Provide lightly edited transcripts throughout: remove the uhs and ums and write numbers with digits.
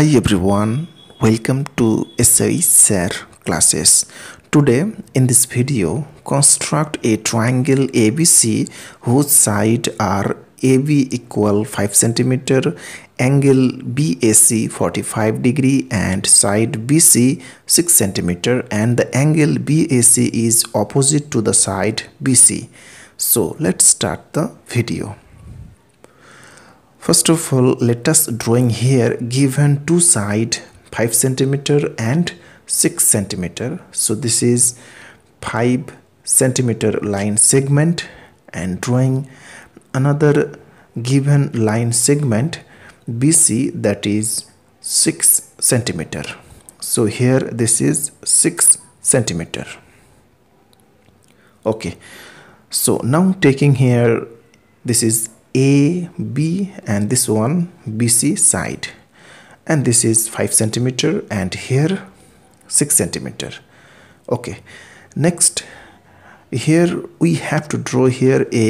Hi everyone, welcome to SH SIR classes. Today in this video, construct a triangle ABC whose sides are AB equal 5 cm, angle BAC 45 degree and side BC 6 cm, and the angle BAC is opposite to the side BC. So let's start the video. First of all, let us drawing here given two side 5 cm and 6 cm. So this is 5 cm line segment, and drawing another given line segment BC that is 6 cm. So here this is 6 cm. Okay. So now taking here, this is A, B, and this one BC side, and this is 5 centimeter and here 6 centimeter. Okay, next here we have to draw here a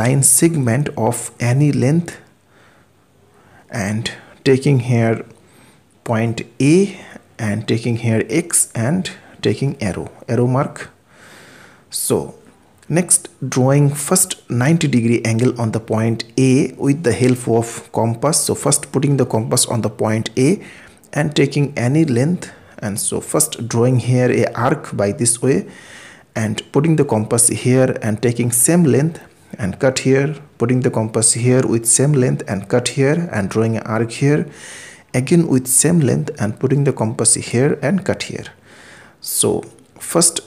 line segment of any length, and taking here point A and taking here X and taking arrow mark. So next, drawing first 90 degree angle on the point A with the help of compass. So first putting the compass on the point A and taking any length, and so first drawing here a arc by this way and putting the compass here and taking same length and cut here, putting the compass here with same length and cut here, and drawing an arc here again with same length and putting the compass here and cut here. So first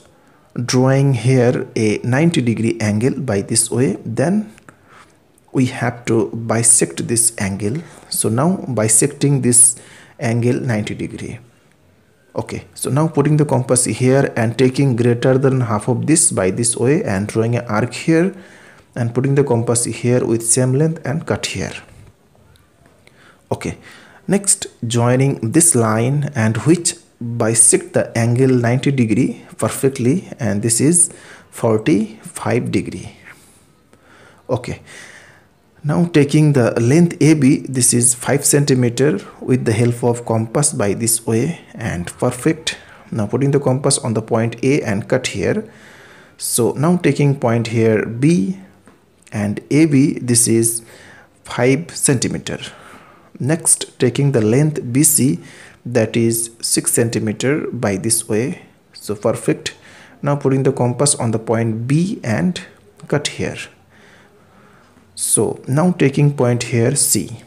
drawing here a 90 degree angle by this way, then we have to bisect this angle. So now bisecting this angle 90 degree. Okay, so now putting the compass here and taking greater than half of this by this way and drawing an arc here and putting the compass here with same length and cut here. Okay, next joining this line and which bisect the angle 90 degree perfectly, and this is 45 degree. Okay, now taking the length AB, this is 5 centimeter with the help of compass by this way and perfect. Now putting the compass on the point A and cut here. So now taking point here B and AB, this is 5 centimeter. Next taking the length BC, that is 6 centimeter by this way, so perfect. Now putting the compass on the point B and cut here. So now taking point here C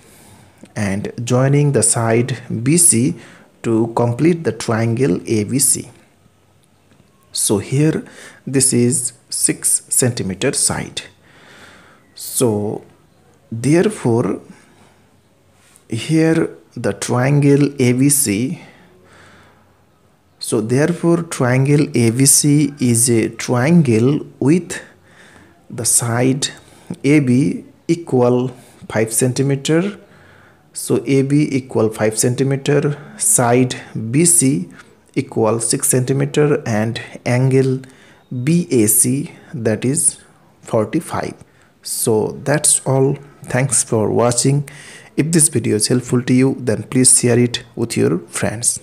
and joining the side BC to complete the triangle ABC. So here this is 6 centimeter side. So therefore here the triangle ABC, so therefore triangle ABC is a triangle with the side AB equal 5 centimeter. So AB equal 5 centimeter, side BC equal 6 centimeter, and angle BAC that is 45. So that's all. Thanks for watching. If this video is helpful to you, then please share it with your friends.